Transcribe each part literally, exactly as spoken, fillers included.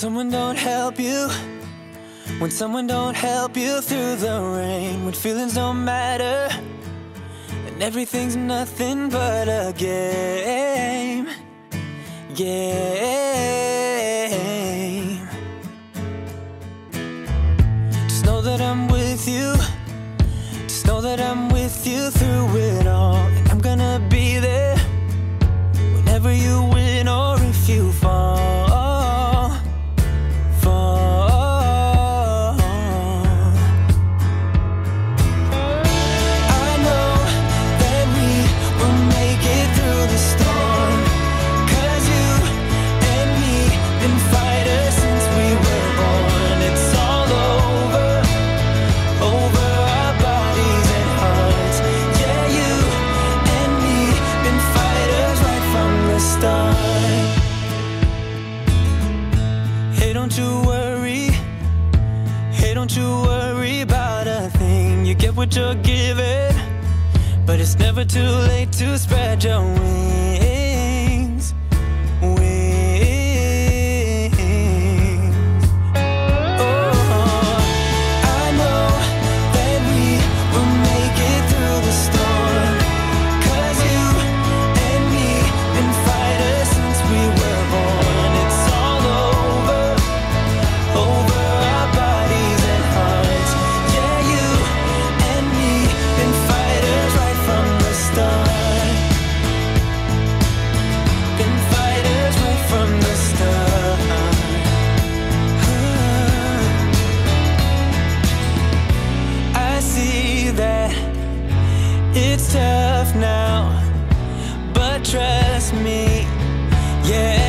someone don't help you, when someone don't help you through the rain, when feelings don't matter and everything's nothing but a game, game. Just know that I'm with you, just know that I'm with you through it all, and I'm gonna be there whenever you win or if you fall. What you're giving, but it's never too late to spread your wings, wings. Oh, I know that we will make it through the storm, 'cause you and me been fighters since we were born. It's all over, over our bodies and hearts. Yeah, you been fighters right from the start, been fighters right from the start. uh, I see that it's tough now, but trust me, yeah.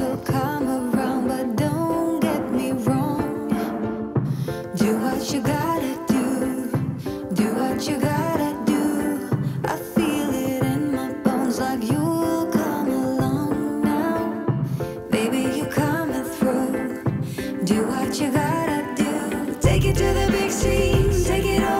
You'll come around, but don't get me wrong. Do what you gotta do, do what you gotta do. I feel it in my bones, like you'll come along now. Baby, you're coming through, do what you gotta do. Take it to the big scene, take it all.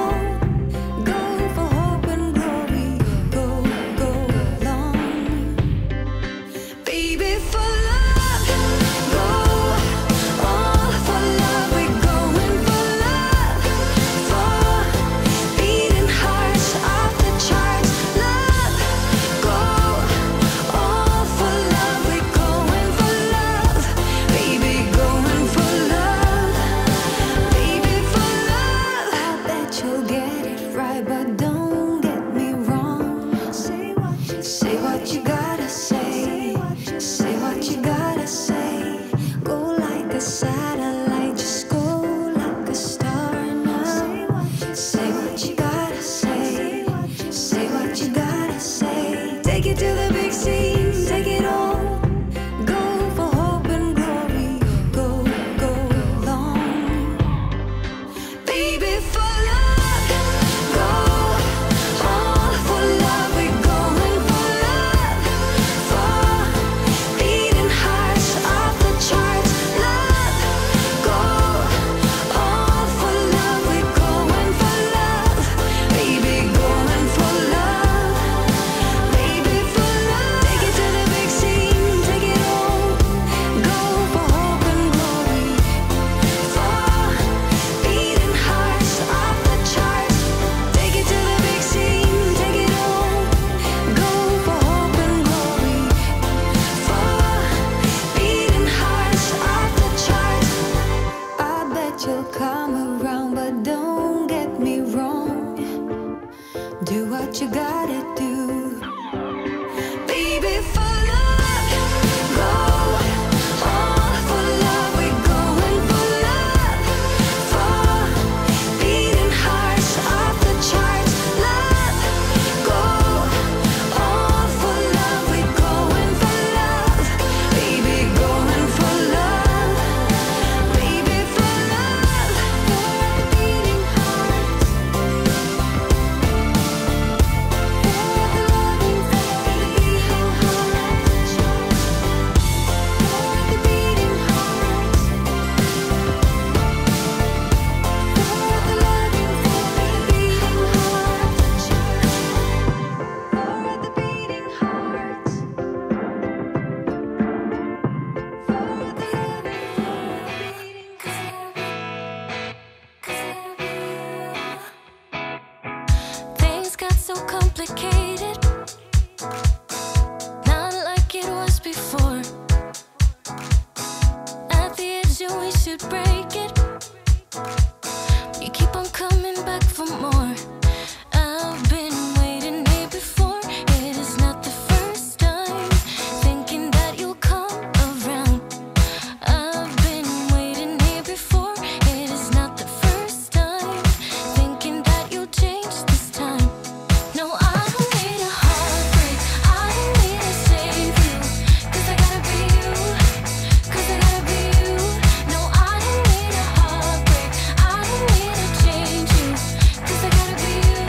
so complicated, not like it was before. At the edge and we should break it, you keep on coming back for more. I've been waiting here before, it is not the first time, thinking that you'll come around. I've been waiting here before, it is not the first time, thinking that you'll change this time. No, I don't need a heartbreak, I don't need to save you, 'cause I gotta be you, 'cause I gotta be you. No, I don't need a heartbreak, I don't need to change you, 'cause I gotta be you, 'cause I gotta be you. I keep telling everyone you got it, but they can't see that you are lost here. I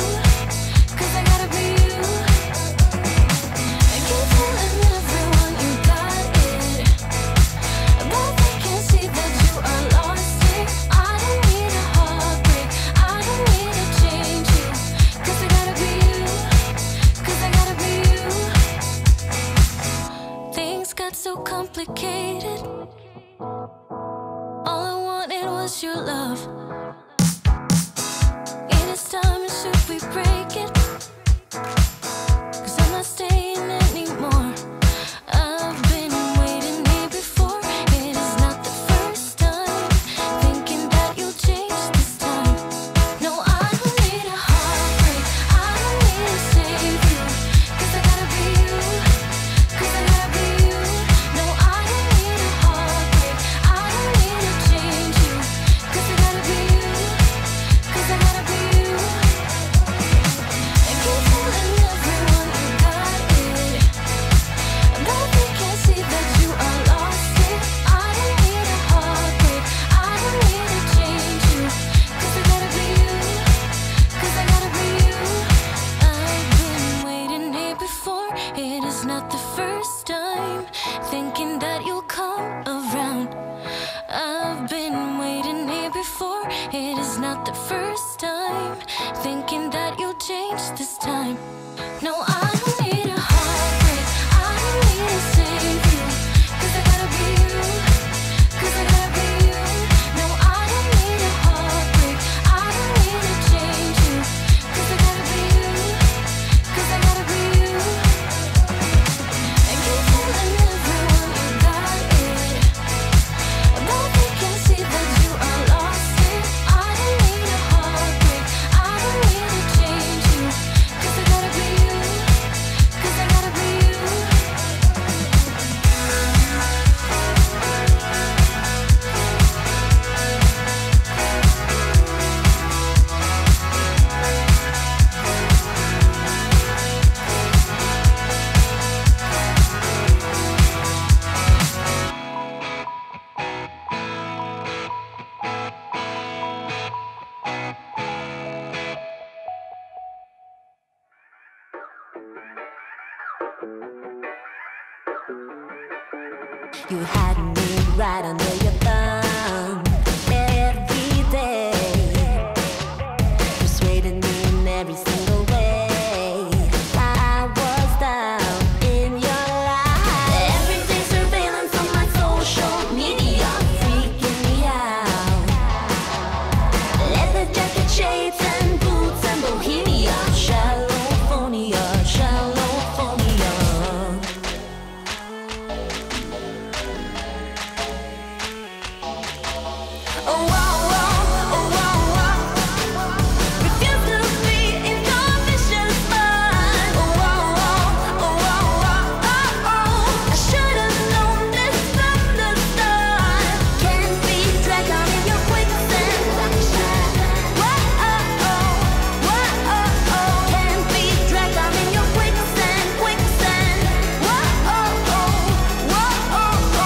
don't need a heartbreak, I don't need to change you, 'cause I gotta be you, 'cause I gotta be you. Things got so complicated, all I wanted was your love. It is time, and should we break it? 'Cause I'm not staying anymore. I've been waiting here before, it is not the first time, thinking that you'll change this time. No, I don't need a heartbreak, I don't need to save you, 'cause I gotta be you, 'cause I gotta be you. No, I don't need a heartbreak, I don't need to change you, 'cause I gotta be you, 'cause I gotta be you. I keep telling everyone you got it, but they can't see that you are lost here. I don't need a heartbreak, I don't need to change you, 'cause I gotta be you, 'cause I gotta be you. I've been waiting here before, it is not the first time, thinking that you'll come around. I've been waiting here before, it is not the first time, thinking that you'll change this time. No, I don't need a heartbreak, I don't need to save you, 'cause I gotta be you, 'cause I gotta be you. No, I don't need a heartbreak, I don't need to change you, 'cause I gotta be you, 'cause I gotta be you. I keep telling everyone you got it, but they can't see that you are lost here. I don't need a heartbreak, I don't need to change you, 'cause I gotta be you, 'cause I gotta be you. You had me right under your thumb every day, persuaded me in every single way. I was down in your life. Everyday surveillance on my social media, freaking me out. Leather jacket, shades and boots and bohemia, shallow-phonia, shallow-phonia. Oh, wow, wow, oh, wow, wow. Refuse to be in conditions, but oh, wow, wow, oh, wow, wow, oh, oh. I should have known this from the start. Can't be dragged out in your quicksand. Whoa, oh, oh, whoa, oh, oh. Can't be dragged out in your quicksand, quicksand. Whoa, oh, oh, whoa, oh, oh.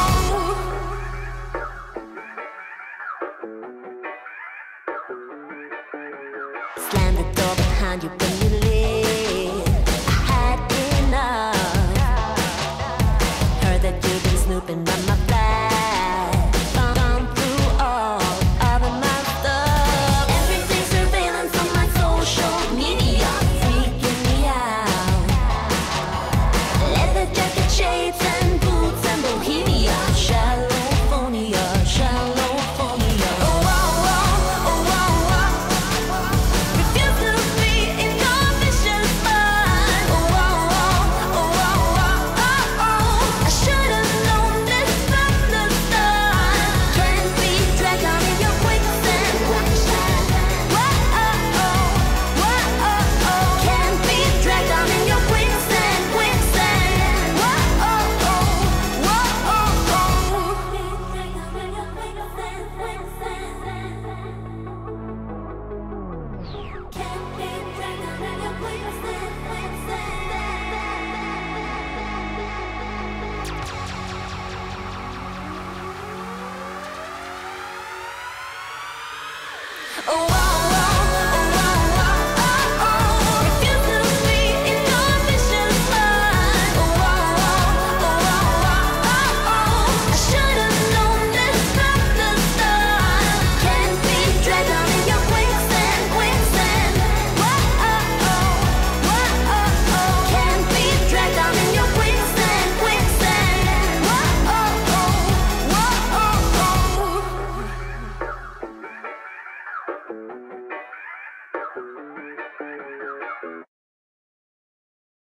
Slam the door behind you when you leave. I had enough. Heard that you've been snooping by my